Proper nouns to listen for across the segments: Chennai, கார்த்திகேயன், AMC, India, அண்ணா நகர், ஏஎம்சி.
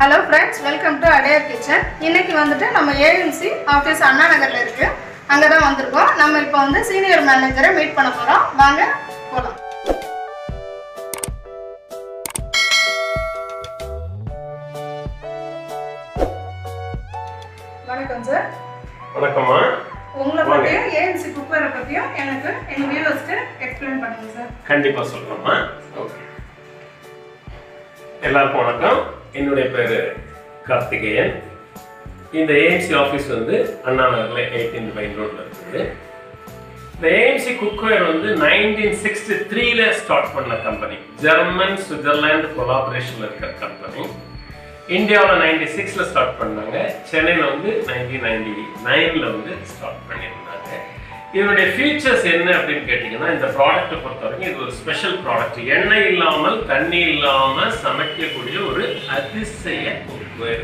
Hello friends welcome to अडया kitchen इनकी वंदुट्टु नम्म एएमसी ऑफिस अन्ना नगरல இருக்கு அங்க தான் வந்திருக்கோம் நம்ம இப்போ வந்து சீனியர் மேனேஜரை மீட் பண்ண போறோம் வாங்க போலாம் வணக்கம் சார் வணக்கம் உங்களை பத்தியே एएमसी குக்கரை பத்தியே எனக்கு எங்க வியூவர்ஸ்க்கு எக்ஸ்பிளைன் பண்ணுங்க சார் கண்டிப்பா சொல்றேன்மா ஓகே எல்லாரும் வணக்கம் என்னோட பேரு கார்த்திகேயன் இந்த AMC ஆபீஸ் வந்து அண்ணா நகர்ல 18 மைல் ரோட்ல இருக்குது இந்த AMC குக்வேர் வந்து 1963 ல ஸ்டார்ட் பண்ண கம்பெனி ஜெர்மன் சுவிட்சர்லாந்து கோலாபரேஷன்ல இருக்க கம்பெனி இந்தியால 96 ல ஸ்டார்ட் பண்ணாங்க சென்னைல வந்து 1999 ல வந்து ஸ்டார்ட் பண்ணிருந்தாங்க இதோட ஃபீச்சர்ஸ் என்ன அப்படினு கேட்டிங்கனா இந்த ப்ராடக்ட் பொறுத்தவரைக்கும் இது ஒரு ஸ்பெஷல் ப்ராடக்ட் எண்ணெய் இல்லாமல் தண்ணி இல்லாம சமைக்க கூடிய ஒரு அதிசய குக்வேர்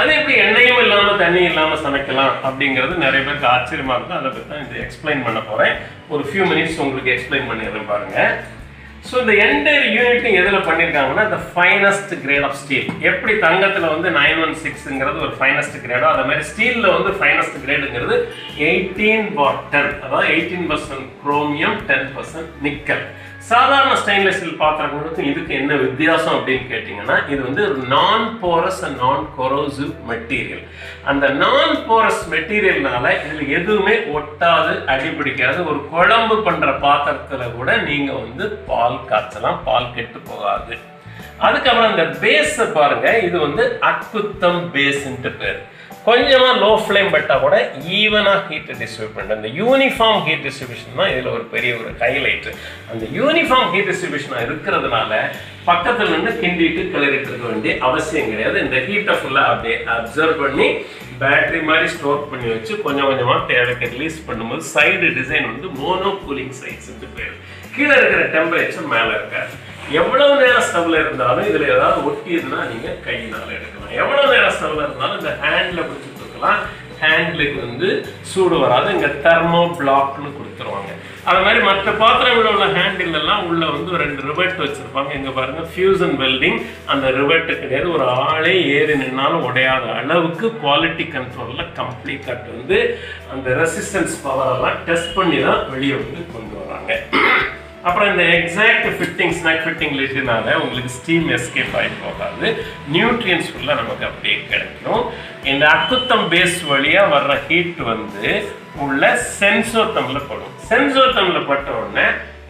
அது எப்படி எண்ணெயும் இல்லாம தண்ணி இல்லாம சமைக்கலாம் அப்படிங்கிறது நிறைய பேருக்கு ஆச்சரியமா இருக்கு அத பத்தி நான் இத எக்ஸ்பிளைன் பண்ண போறேன் ஒரு few minutes உங்களுக்கு எக்ஸ்பிளைன் பண்ணிறேன் பாருங்க சோ இந்த என்டையர் யூனிட் எதுல பண்ணிருக்காங்கன்னா the finest grade of steel எப்படி தங்கத்துல வந்து 916ங்கிறது ஒரு finest grade அதே மாதிரி ஸ்டீல்ல வந்து finest gradeங்கிறது 18/10 அதாவது 18% குரோமியம் 10% நிக்கல் சாதாரண ஸ்டெயின்லெஸ் ஸ்டீல் பாத்திரங்களுக்கும் இதுக்கு என்ன வித்தியாசம் அப்படினு கேட்டிங்கனா இது வந்து non porous and non corrosive material அந்த நான் போரஸ் மெட்டீரியல்னால இதுல எதுவுமே ஒட்டாது அடிபிடிக்காது ஒரு குழம்பு பண்ற பாத்திரத்துல கூட நீங்க வந்து பால் காய்ச்சலாம் பால் கெட்டு போகாது அதுக்கு அப்புறம் அந்த பேஸ் பாருங்க இது வந்து அக்குத்தம் பேஸ்ன்ற பேர் கொஞ்சமா லோ ஃப்ளேம் பட்டா கூட ஈவனா ஹீட் டிஸ்ட்ரிபியூட் பண்ண அந்த யூனிஃபார்ம் ஹீட் டிஸ்ட்ரிபியூஷன் தான் இதுல ஒரு பெரிய ஒரு ஹைலைட் அந்த யூனிஃபார்ம் ஹீட் டிஸ்ட்ரிபியூஷன் இருக்கிறதுனால பக்கத்துல இருந்து கிண்டிட்டு கிளறிட்டு இருக்க வேண்டிய அவசியம் கிடையாது இந்த ஹீட்டை ஃபுல்லா அப்படியே அப்சர்வ் பண்ணி பேட்டரி மாதிரி ஸ்டோர் பண்ணி வச்சு கொஞ்சம் கொஞ்சமா தேவைக்கு ரிலீஸ் பண்ணும்போது சைடு டிசைன் வந்து மோனோகூலிங் சைட்ஸ்ன்ற பேர் கீழே இருக்கிற டெம்பரேச்சர் மேலே இருக்காது எவ்வளவு நேரம் ஸ்டவ்ல இருந்தாலும் இதுல ஏதாவது ஒட்டியதுன்னா நீங்க கையினால எடுக்கலாம் எவ்வளவு நேரம் ஸ்டவ்ல இருந்தாலும் இந்த ஹேண்ட்ல பிடிச்சிட்டு இருக்கலாம் ஹேண்ட்லுக்கு வந்து சூடு வராது இங்க தெர்மோ பிளாக்னு கொடுத்துருவாங்க அது மாதிரி மற்ற பாத்திரங்கள உள்ள ஹேண்டில் எல்லாம் உள்ள வந்து ரெண்டு ரிவெட் வச்சிருப்பாங்க இங்க பாருங்க ஃபியூசன் வெல்டிங் அந்த ரிவெட்டுக்கு நேர ஒரு ஆளே ஏறி நின்னாலும் உடையாத அளவுக்கு குவாலிட்டி கண்ட்ரோல்ல கம்ப்ளீட் கட் வந்து அந்த ரெசிஸ்டன்ஸ் பவர் எல்லாம் டெஸ்ட் பண்ணி தான் வெளியே வந்து கொண்டு வராங்க அப்புறம் இந்த எக்ஸாக்ட் ஃபிட்டிங் ஸ்னாக் ஃபிட்டிங் லிட்னால உங்களுக்கு ஸ்டீம் எஸ்கேப் ஆகி போகாது நியூட்ரியன்ஸ் ஃபுல்லாக நமக்கு அப்படியே கிடைக்கும் இந்த அக்குத்தம் பேஸ் வழியாக வர்ற ஹீட் வந்து உள்ள சென்சோத்தமில் படும் சென்சோத்தமில் பட்ட உடனே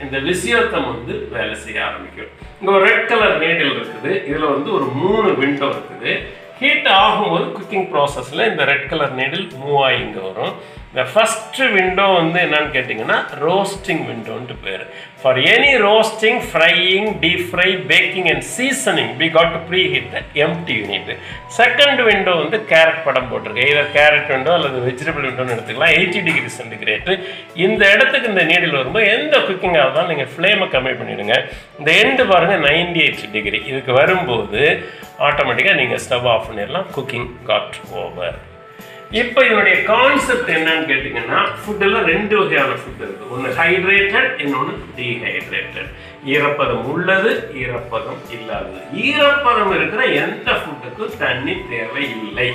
இந்த விசியோத்தம் வந்து வேலை செய்ய ஆரம்பிக்கும் இங்கே ஒரு ரெட் கலர் நீடில் இருக்குது இதில் வந்து ஒரு 3 விண்டோ இருக்குது ஹீட் ஆகும்போது குக்கிங் ப்ராசஸில் இந்த ரெட் கலர் நீடில் மூவ் ஆகி இங்கே வரும் இந்த ஃபர்ஸ்ட் விண்டோ வந்து என்னன்னு கேட்டிங்கன்னா ரோஸ்டிங் விண்டோன்ட்டு பேர் for any roasting frying deep fry baking and seasoning we got to preheat the empty unit second window வந்து கேரட் படம் போட்டிருக்கு இதில் கேரட் விண்டோ அல்லது வெஜிடபிள் விண்டோன்னு எடுத்துக்கலாம் 80°C இந்த இடத்துக்கு இந்த நீடில் வரும்போது எந்த குக்கிங்காக இருந்தாலும் நீங்கள் ஃப்ளேமை கம்மி பண்ணிவிடுங்க இந்த எண்டு பாருங்கள் 98°. இதுக்கு வரும்போது ஆட்டோமேட்டிக்காக நீங்கள் ஸ்டவ் ஆஃப் பண்ணிடலாம் குக்கிங் காட் ஓவர் இப்போ இதனுடைய கான்செப்ட் என்னன்னு கேட்டிங்கன்னா ஃபுட்டில் ரெண்டு வகையான ஃபுட் இருக்குது ஒன்று ஹைட்ரேட்டட் இன்னொன்று டீஹைட்ரேட்டட் ஈரப்பதம் உள்ளது ஈரப்பதம் இல்லாதது ஈரப்பதம் இருக்கிற எந்த ஃபுட்டுக்கும் தண்ணி தேவை இல்லை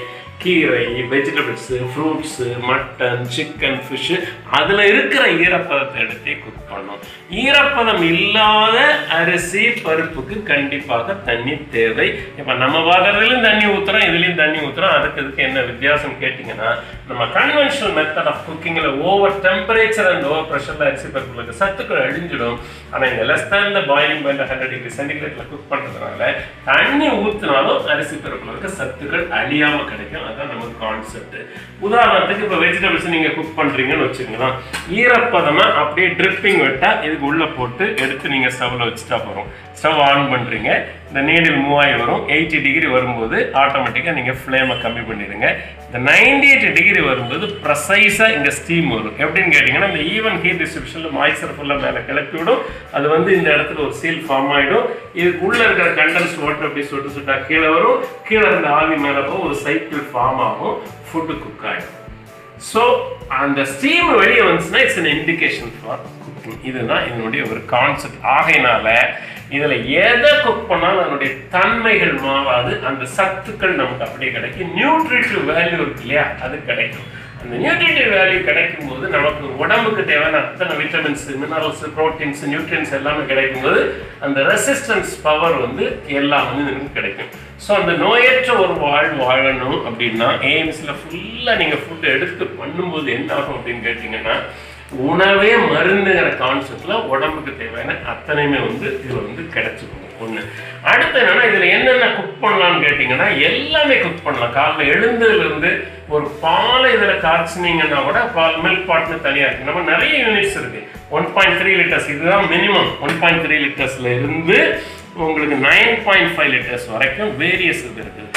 கீரை vegetables fruits mutton chicken fish அதில் இருக்கிற ஈரப்பதத்தை எடுத்து குக் பண்ணணும் ஈரப்பதம் இல்லாத அரிசி பருப்புக்கு கண்டிப்பாக தண்ணி தேவை இப்போ நம்ம பாத்திரத்துலையும் தண்ணி ஊற்றுறோம் இதுலேயும் தண்ணி ஊற்றுறோம் அதுக்கு என்ன வித்தியாசம் கேட்டிங்கன்னா நம்ம கன்வென்ஷனல் மெத்தட் ஆஃப் குக்கிங்கில் ஓவர் டெம்பரேச்சர் அண்ட் ஓவர் ப்ரெஷரில் அரிசி பருப்புகளுக்கு சத்துக்கள் அழிஞ்சிடும் ஆனால் இந்த less than the boiling point 100°C cook பண்ணுறதுனால தண்ணி ஊற்றினாலும் அரிசி பருப்புகளுக்கு சத்துக்கள் அழியாமல் கிடைக்கும் அதான் நமக்கு கான்செப்ட் உதாரணத்துக்கு இப்போ வெஜிடபிள்ஸ் நீங்கள் குக் பண்ணுறீங்கன்னு வச்சுக்கலாம் ஈரப்பதமாக அப்படியே ட்ரிப்பிங் விட்டால் இதுக்கு உள்ளே போட்டு எடுத்து நீங்கள் ஸ்டவ்வில் வச்சுட்டா போகிறோம் ஸ்டவ் ஆன் பண்ணுறீங்க இந்த நீடில் மூவ் ஆகி வரும் 80° வரும்போது ஆட்டோமேட்டிக்காக நீங்கள் ஃப்ளேமை கம்மி பண்ணிடுங்க இந்த 98° வரும்போது ப்ரசைஸாக இங்கே ஸ்டீம் வரும் எப்படின்னு கேட்டிங்கன்னா இந்த ஈவன் ஹீட் டிஸ்ட்ரிபியூஷனில் மாய்ச்சர் ஃபுல்லாக மேலே கிளப்பி விடும் அது வந்து இந்த இடத்துல ஒரு சீல் ஃபார்ம் ஆகிடும் இதுக்கு உள்ளே இருக்கிற கண்டன்ஸ் வாட்டர் அப்படி சொட்டு சொட்டா கீழே வரும் கீழே இருந்த ஆவி மேலே போகும் ஒரு சைக்கிள் ஃபார்ம் ஆகும் ஃபுட்டு குக் ஆகிடும் ஸோ அந்த ஸ்டீம் வெளியே வந்துச்சுன்னா it's an indication for cook இதுதான் என்னுடைய ஒரு கான்செப்ட். ஆகையினால இதில் எதை குக் பண்ணாலும் அதனுடைய தன்மைகள் மாறாது, அந்த சத்துக்கள் நமக்கு அப்படியே கிடைக்கும். நியூட்ரிட்டிவ் வேல்யூ இருக்கு இல்லையா, அது கிடைக்கும். அந்த நியூட்ரிட்டிவ் வேல்யூ கிடைக்கும் போது நமக்கு உடம்புக்கு தேவையான அத்தனை விட்டமின்ஸ், மினரல்ஸ், ப்ரோட்டீன்ஸ், நியூட்ரியன்ஸ் எல்லாமே கிடைக்கும்போது அந்த ரெசிஸ்டன்ஸ் பவர் எல்லாம் நமக்கு கிடைக்கும். ஸோ அந்த நோயற்ற ஒரு வாழணும் அப்படின்னா ஏஎம்சியில் ஃபுல்லாக நீங்கள் ஃபுட் எடுத்து பண்ணும்போது என்ன ஆகும் அப்படின்னு கேட்டிங்கன்னா, உணவே மருந்துங்கிற கான்செப்டில் உடம்புக்கு தேவையான அத்தனையுமே இதில் கிடைச்சிக்கணும். ஒன்று. அடுத்து என்னென்னா, இதில் என்னென்ன குக் பண்ணலான்னு கேட்டிங்கன்னா எல்லாமே குக் பண்ணலாம். காலைல எழுந்ததுலேருந்து ஒரு பால் இதில் காய்ச்சினீங்கன்னா கூட பால் மில்க் பாட்னு தனியாக இருக்குது. நம்ம நிறைய யூனிட்ஸ் இருக்குது. 1.3 லிட்டர்ஸ் இதுதான் மினிமம். 1.3 லிட்டர்ஸ்லேருந்து உங்களுக்கு 9.5 லிட்டர்ஸ் வரைக்கும் வேரியஸ் இது இருக்குது.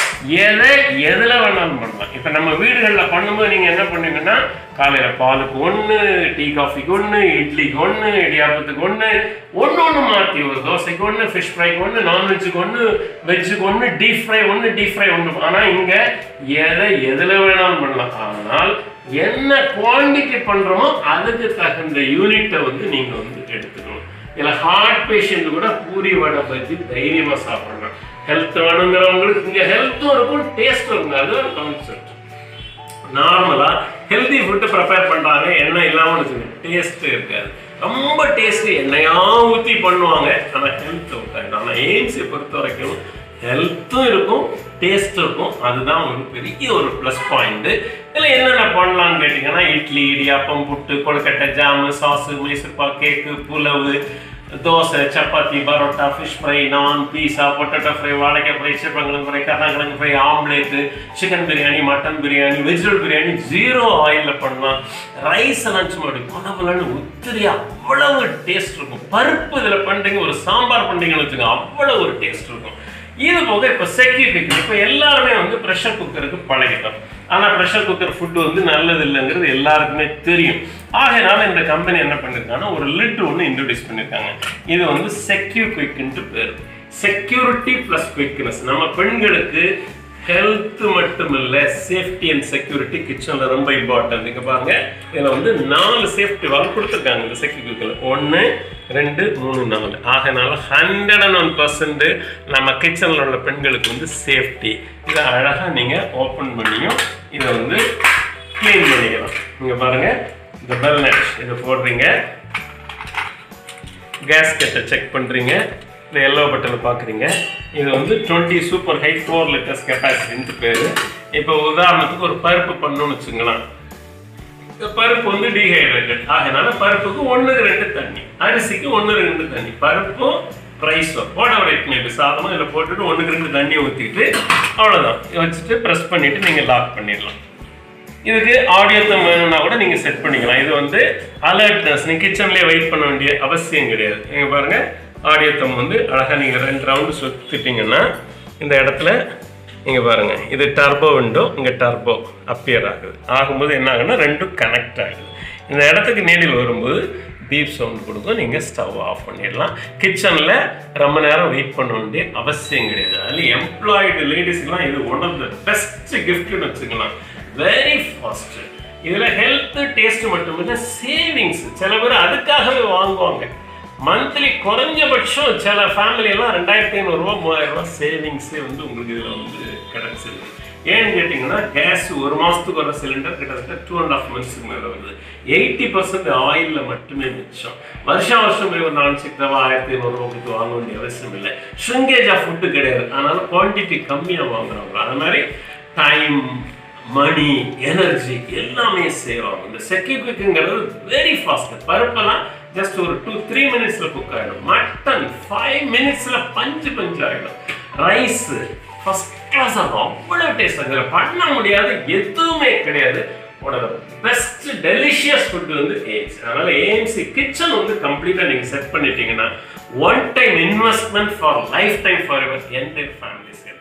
எதை எதில் வேணாலும் பண்ணலாம். இப்போ நம்ம வீடுகளில் பண்ணும்போது நீங்கள் என்ன பண்ணுங்கன்னா, காலையில் பாலுக்கு ஒன்று, டீ காஃபிக்கு ஒன்று, இட்லிக்கு ஒன்று, இடியாப்பத்துக்கு ஒன்று, ஒன்று ஒன்று மாற்றி, ஒரு தோசைக்கு ஒன்று, ஃபிஷ் ஃப்ரைக்கு ஒன்று, நான்வெஜ்ஜுக்கு ஒன்று, வெஜ்ஜுக்கு ஒன்று, டீப் ஃப்ரை ஒன்று. ஆனால் இங்கே எதை எதில் வேணாலும் பண்ணலாம். ஆனால் என்ன குவான்டிட்டி பண்ணுறோமோ அதுக்கு தகுந்த யூனிட்டை நீங்கள் எடுத்துக்கணும். இதில் ஹார்ட் பேஷண்ட் கூட பூரி வடை பஜ்ஜி தைரியமாக சாப்பிடலாம். ஹெல்த் வேணுங்கிறவங்களுக்கு இங்கே ஹெல்த்தும் இருக்கும், டேஸ்ட்டும் இருக்கும். அது ஒரு கான்செப்ட். நார்மலாக ஹெல்தி ஃபுட்டு ப்ரிப்பேர் பண்ணுறாங்க, எண்ணெய் இல்லாமல் வச்சுக்கோங்க, டேஸ்ட்டு இருக்காது. ரொம்ப டேஸ்ட்டு எண்ணெயா ஊற்றி பண்ணுவாங்க, ஆனால் ஹெல்த் இருக்காது. ஆனால் ஏஎம்சியை பொறுத்த வரைக்கும் ஹெல்த்தும் இருக்கும், டேஸ்ட்டும் இருக்கும். அதுதான் ஒரு பெரிய ஒரு ப்ளஸ் பாயிண்ட்டு. இதில் என்னென்ன பண்ணலான்னு கேட்டிங்கன்னா, இட்லி, இடியாப்பம், புட்டு, கொழுக்கட்டை, jam, sauce, Mysore pak, cake, pulao, dosa, chapati, parotta, fish fry, naan, pizza, potato fry, வாழைக்காய் ஃப்ரை, சேப்பங்கிழங்கு ஃப்ரை, கருணாங்கிழங்கு fry, omelette, chicken biryani, mutton biryani, vegetable biryani, 0 ஆயிலில் பண்ணலாம். ரைஸ் எல்லாம் சும்மா உணவுலன்னு உத்திரியா அவ்வளவு டேஸ்ட் இருக்கும். பருப்பு இதில் பண்ணுறீங்க, ஒரு சாம்பார் பண்ணுறீங்கன்னு வச்சுக்கோங்க, அவ்வளோ ஒரு டேஸ்ட் இருக்கும். இது போக இப்போ செக்யூ குக்கர், இப்போ எல்லாருமே ப்ரெஷர் குக்கருக்கு பழகிட்டோம். ஆனால் ப்ரெஷர் குக்கர் ஃபுட்டு நல்லது இல்லைங்கிறது எல்லாருக்குமே தெரியும். ஆகையினால இந்த கம்பெனி என்ன பண்ணியிருக்காங்கன்னா, ஒரு லிட் ஒன்று இன்ட்ரடியூஸ் பண்ணியிருக்காங்க. இது செக்யூ குயிக்ன்ட்டு பேர். Security plus quickness. நம்ம பெண்களுக்கு ஹெல்த்து மட்டும் இல்லை, சேஃப்டி அண்ட் செக்யூரிட்டி கிச்சனில் ரொம்ப இம்பார்ட்டன்ட். இங்கே பாருங்கள், இதில் 4 சேஃப்டி வாங்க கொடுத்துருக்காங்க இந்த செக்யூ குக்கரில். 1, 2, 3, 4. ஆகனால 101% நம்ம கிச்சனில் உள்ள பெண்களுக்கு சேஃப்டி. இதை அழகாக நீங்கள் ஓப்பன் பண்ணியும் இதை க்ளீன் பண்ணிக்கலாம். இங்கே பாருங்கள், இந்த பெல் நட் இதை போடுறீங்க, கேஸ்கெட்டை செக் பண்ணுறீங்க, இந்த எல்லோ பட்டனை பார்க்குறீங்க. இது 20 சூப்பர் ஹை 4 லிட்டர்ஸ் கெப்பாசிட்டின்னு பேர். இப்போ உதாரணத்துக்கு ஒரு பருப்பு பண்ணணும்னு வச்சுங்களேன். இந்த பருப்பு டீஹைட்ரேட்டட், ஆகினால பருப்புக்கு 1, 2 தண்ணி, அரிசிக்கு 1, 2 தண்ணி, பருப்பும் ரைஸும் உடம்பு வைக்கணும். இப்போ சாதமாக இதில் போட்டுட்டு 1, 2 தண்ணியை ஊற்றிக்கிட்டு அவ்வளோதான் வச்சுட்டு ப்ரெஸ் பண்ணிவிட்டு நீங்கள் லாக் பண்ணிடலாம். இதுக்கு ஆடியோ தம் வேணும்னா கூட நீங்கள் செட் பண்ணிக்கலாம். இது அலர்ட்னஸ், நீங்கள் கிச்சன்லேயே வெயிட் பண்ண வேண்டிய அவசியம் கிடையாது. நீங்கள் பாருங்கள், ஆடியோ தம் அழகாக நீங்கள் 2 ரவுண்டு சுற்றிட்டிங்கன்னா இந்த இடத்துல நீங்கள் பாருங்கள், இது டர்போ விண்டோ, இங்கே டர்போ அப்பியர் ஆகுது. ஆகும்போது என்ன ஆகுதுன்னா ரெண்டும் கனெக்ட் ஆகுது. இந்த இடத்துக்கு நேரில் வரும்போது பீப் சவுண்ட் கொடுக்கும், நீங்கள் ஸ்டவ் ஆஃப் பண்ணிடலாம். கிச்சனில் ரொம்ப நேரம் வெயிட் பண்ண வேண்டிய அவசியம் கிடையாது. அதில் எம்ப்ளாய்டு லேடிஸ்க்கெலாம் இது ஒன் ஆஃப் த பெஸ்ட் கிஃப்ட்னு வச்சுக்கலாம். Very fast. இதில் ஹெல்த்து, டேஸ்ட்டு மட்டும் இல்லை, சேவிங்ஸ் சில பேர் அதுக்காகவே வாங்குவாங்க. மந்த்லி குறைஞ்சபட்சம் சில ஃபேமிலியெல்லாம் 2500 ரூபா 3000 ரூபா சேவிங்ஸே உங்களுக்கு இதில் கிடச்சிருக்கு. ஏன்னு கேட்டிங்கன்னா, கேஸ் 1 மாதத்துக்கு வர சிலிண்டர் கிட்டத்தட்ட 2.5 மந்த்ஸுக்கு மேலே வருது. 80% ஆயிலில் மட்டுமே மிச்சம். வருஷம் போய் ஒரு 4-6 ரூபா 1500 ரூபா கொடுத்து வாங்க வேண்டிய அவசியம் இல்லை. ஷ்ரிங்கேஜாக ஃபுட்டு கிடையாது, அதனால் குவான்டிட்டி கம்மியாக வாங்குறவங்க. அது மாதிரி டைம், மணி, எனர்ஜி எல்லாமே சேவ் ஆகும். இந்த செக்யூ குக்கிங்கிறது வெரி ஃபாஸ்ட். பருப்பெல்லாம் ஜஸ்ட் ஒரு 2-3 மினிட்ஸில் குக் ஆகிடும். மட்டன் 5 மினிட்ஸில் பஞ்சு ஆகிடும். ரைஸ் ஃபர்ஸ்ட் கிளாஸ் ஆகும், அவ்வளோ டேஸ்ட் ஆகுது. பண்ண முடியாது எதுவுமே கிடையாது. உடனே பெஸ்ட் டெலிஷியஸ் ஃபுட்டு ஏஎம்சி. அதனால் ஏஎம்சி கிச்சன் கம்ப்ளீட்டாக நீங்கள் செட் பண்ணிட்டீங்கன்னா, 1 time investment for life time for ever entire families.